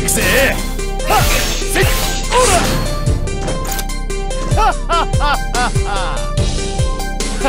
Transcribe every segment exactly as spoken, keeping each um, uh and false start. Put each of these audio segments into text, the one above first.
いくぜ。はっせっおら。ははははは。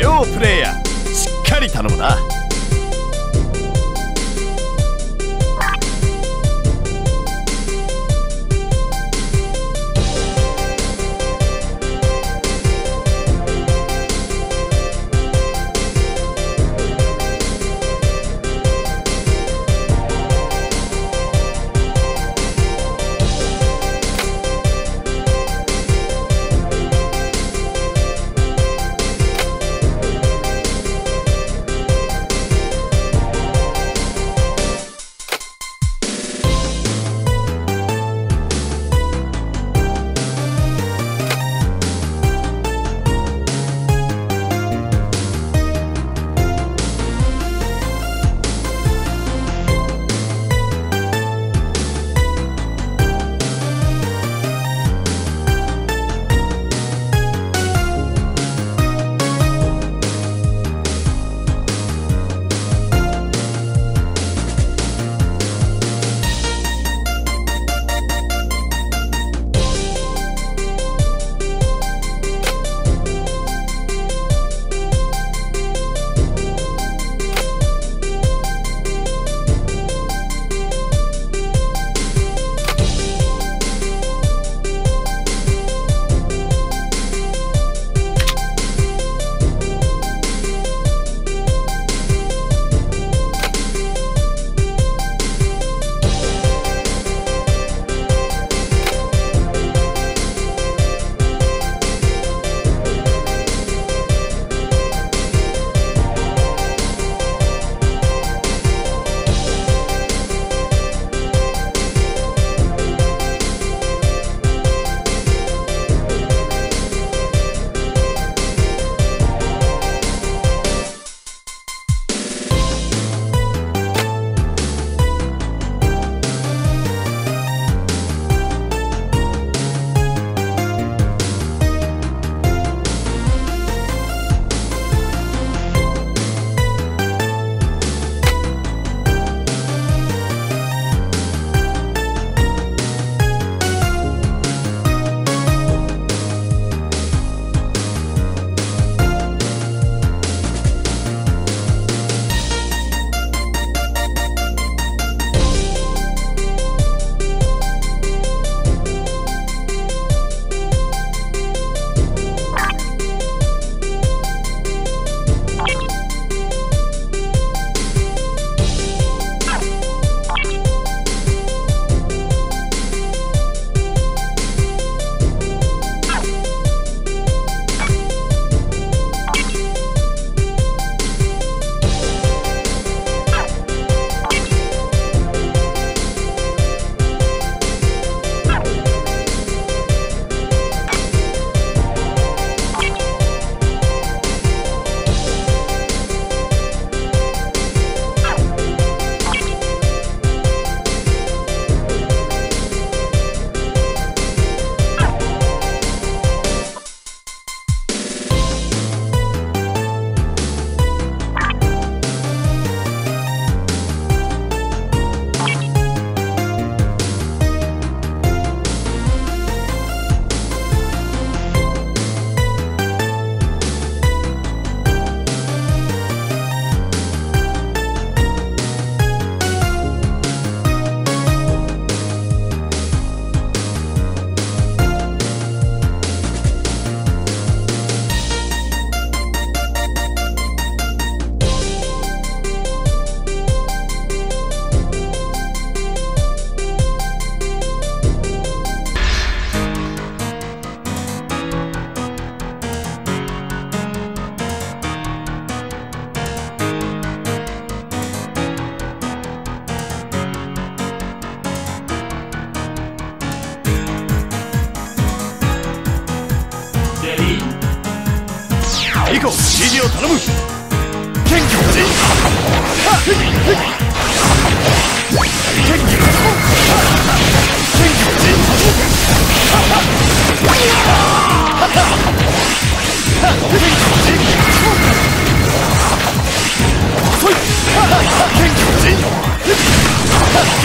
両プレイヤーしっかり頼むな。ここま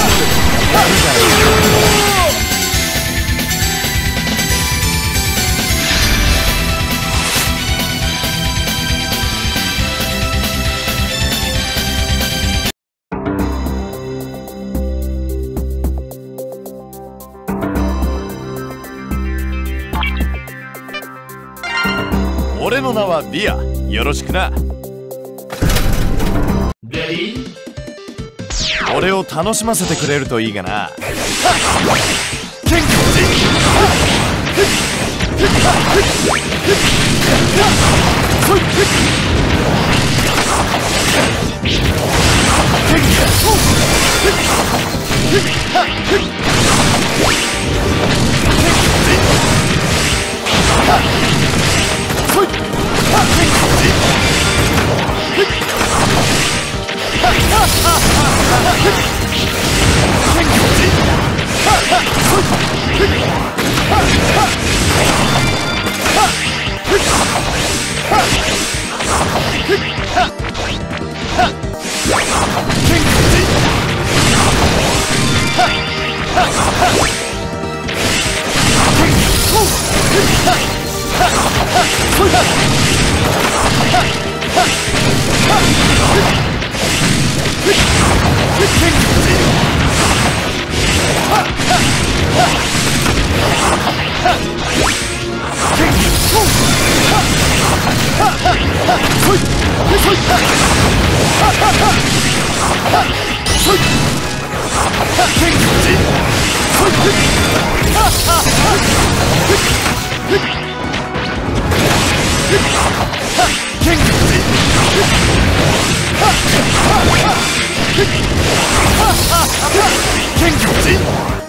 で。俺の名はビア。よろしくな。レディー。俺を楽しませてくれるといいがな。King